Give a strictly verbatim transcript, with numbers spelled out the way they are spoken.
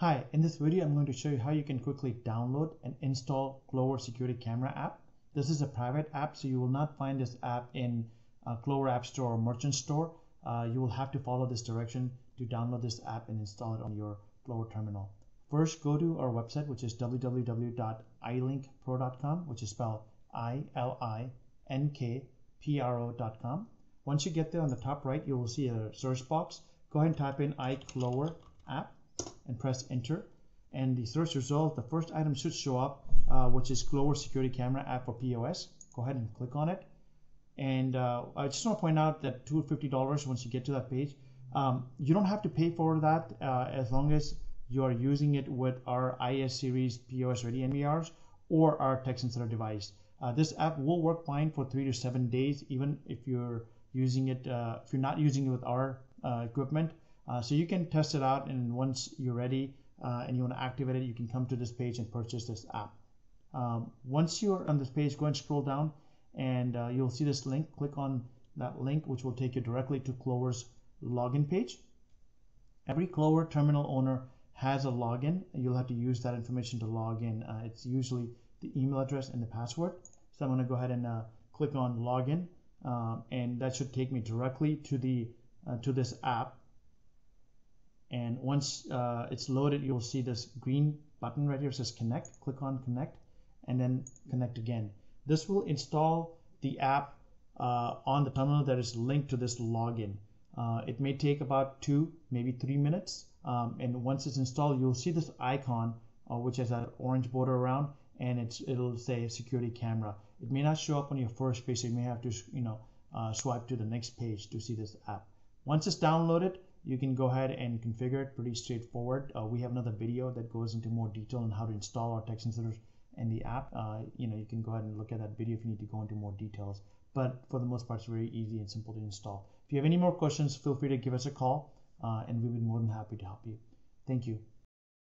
Hi, in this video I'm going to show you how you can quickly download and install Clover Security Camera app. This is a private app, so you will not find this app in uh, Clover App Store or Merchant Store. Uh, you will have to follow this direction to download this app and install it on your Clover terminal. First, go to our website, which is w w w dot i link pro dot com, which is spelled I L I N K P R O dot com. Once you get there, on the top right you will see a search box. Go ahead and type in iClover App and press enter, and the search result, the first item should show up, uh, which is Clover Security Camera app for P O S. Go ahead and click on it, and uh, I just want to point out that two hundred fifty dollars, once you get to that page, um, you don't have to pay for that uh, as long as you are using it with our I S series P O S ready N V Rs or our text inserter device. Uh, this app will work fine for three to seven days even if you're using it uh, if you're not using it with our uh, equipment. Uh, so you can test it out, and once you're ready uh, and you want to activate it, you can come to this page and purchase this app. Um, once you're on this page, go and scroll down, and uh, you'll see this link. Click on that link, which will take you directly to Clover's login page. Every Clover terminal owner has a login, and you'll have to use that information to log in. Uh, it's usually the email address and the password. So I'm going to go ahead and uh, click on login, uh, and that should take me directly to the uh, to this app. And once uh, it's loaded, you'll see this green button right here says connect. Click on connect and then connect again. This will install the app uh, on the terminal that is linked to this login. Uh, it may take about two, maybe three minutes. Um, and once it's installed, you'll see this icon, uh, which has an orange border around, and it's, it'll say security camera. It may not show up on your first page, so you may have to you know, uh, swipe to the next page to see this app. Once it's downloaded, you can go ahead and configure it. Pretty straightforward. Uh, we have another video that goes into more detail on how to install our text inserters and the app. Uh, you know, you can go ahead and look at that video if you need to go into more details. But for the most part, it's very easy and simple to install. If you have any more questions, feel free to give us a call, uh, and we'll be more than happy to help you. Thank you.